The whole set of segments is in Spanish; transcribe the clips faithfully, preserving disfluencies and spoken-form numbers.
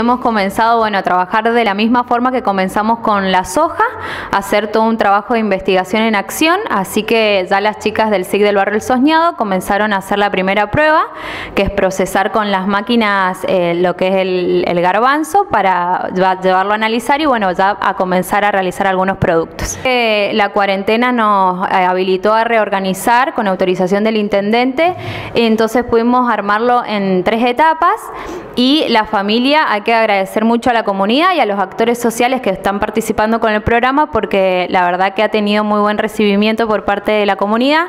Hemos comenzado, bueno, a trabajar de la misma forma que comenzamos con la soja, hacer todo un trabajo de investigación en acción, así que ya las chicas del S I C del Barrio El Soñado comenzaron a hacer la primera prueba, que es procesar con las máquinas eh, lo que es el, el garbanzo para llevarlo a analizar y bueno, ya a comenzar a realizar algunos productos. Eh, la cuarentena nos eh, habilitó a reorganizar con autorización del intendente, entonces pudimos armarlo en tres etapas y la familia aquí que agradecer mucho a la comunidad y a los actores sociales que están participando con el programa, porque la verdad que ha tenido muy buen recibimiento por parte de la comunidad,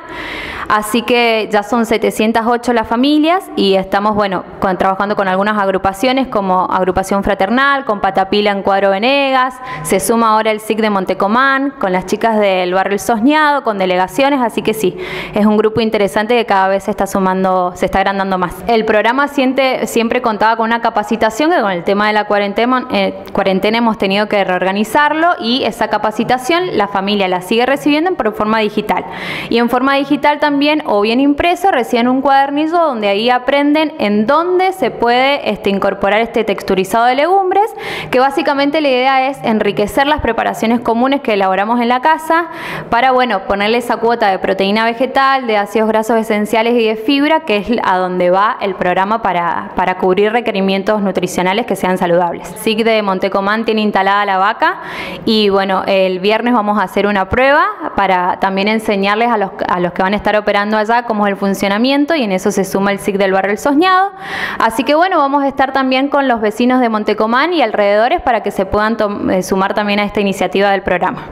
así que ya son setecientas ocho las familias y estamos bueno con, trabajando con algunas agrupaciones como Agrupación Fraternal, con Patapila en Cuadro Venegas, se suma ahora el S I C de Montecomán, con las chicas del Barrio El Soñado, con delegaciones, así que sí, es un grupo interesante que cada vez se está sumando, se está agrandando más. El programa siempre, siempre contaba con una capacitación que con el tema de la cuarentena, eh, cuarentena hemos tenido que reorganizarlo y esa capacitación la familia la sigue recibiendo en forma digital. Y en forma digital también o bien impreso reciben un cuadernillo donde ahí aprenden en dónde se puede este, incorporar este texturizado de legumbres, que básicamente la idea es enriquecer las preparaciones comunes que elaboramos en la casa para bueno ponerle esa cuota de proteína vegetal, de ácidos grasos esenciales y de fibra, que es a donde va el programa para, para cubrir requerimientos nutricionales que sean saludables. S I C de Montecomán tiene instalada la vaca y bueno, el viernes vamos a hacer una prueba para también enseñarles a los, a los que van a estar operando allá cómo es el funcionamiento, y en eso se suma el S I C del Barrio El Soñado. Así que bueno, vamos a estar también con los vecinos de Montecomán y alrededores para que se puedan sumar también a esta iniciativa del programa.